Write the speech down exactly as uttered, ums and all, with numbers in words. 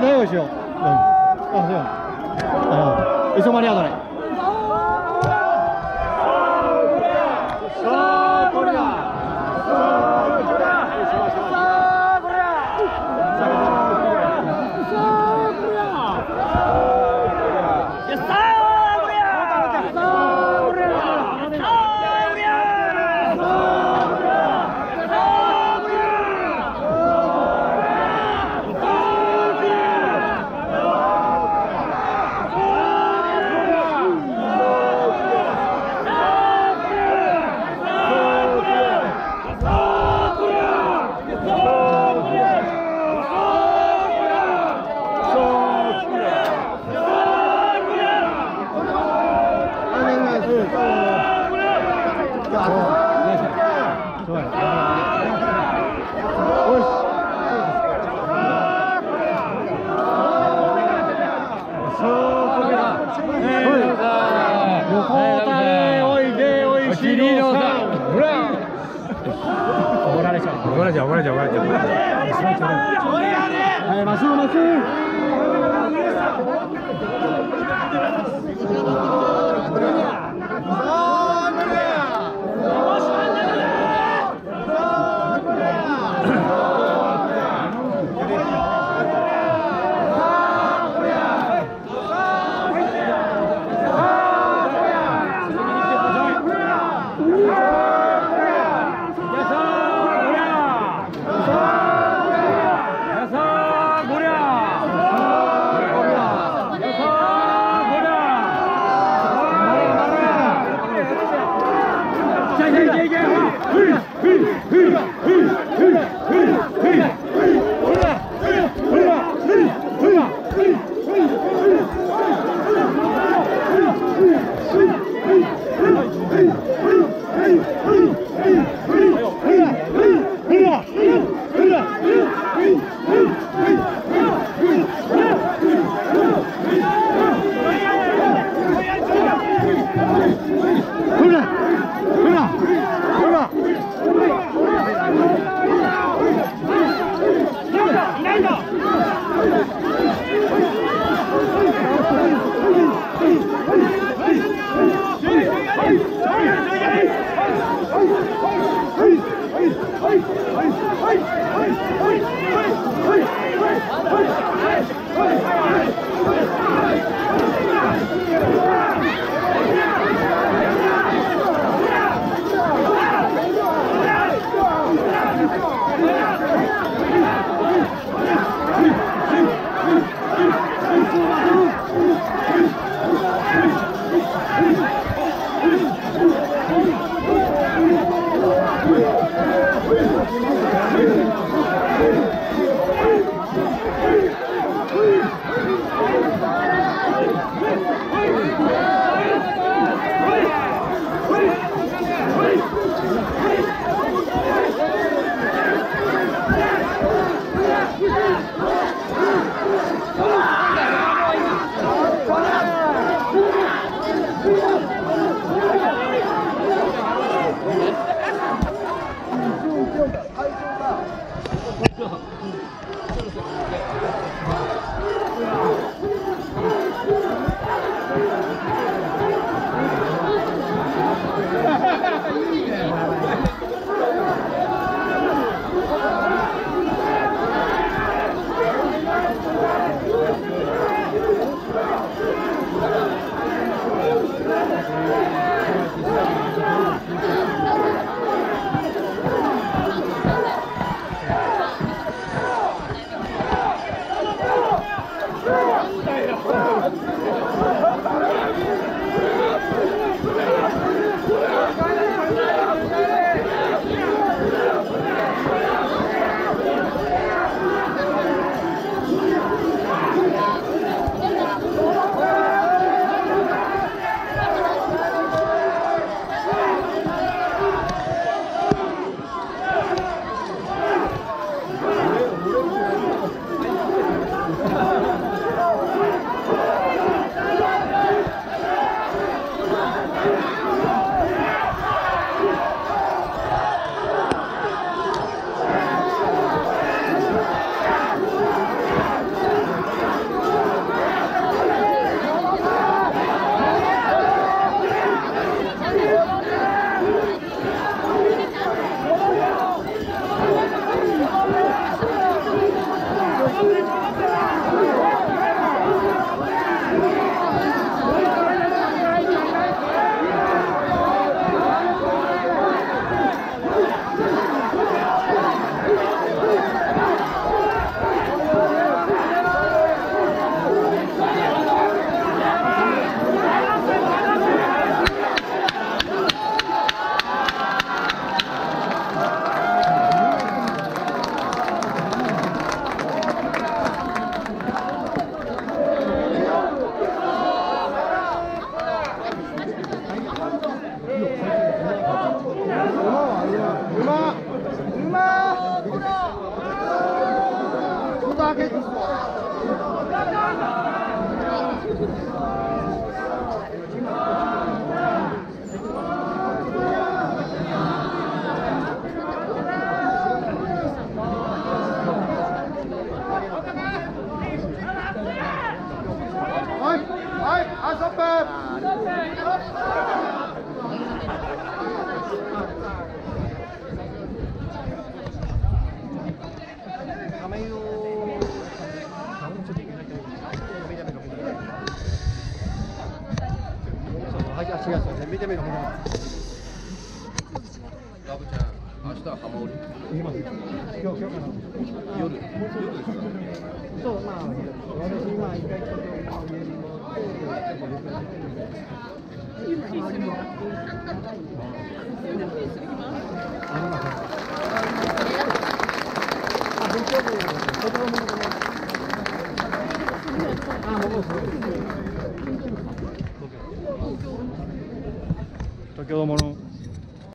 前礼をしよう。うん、あ、そう。あ、いつもありがとうね。先ほどもの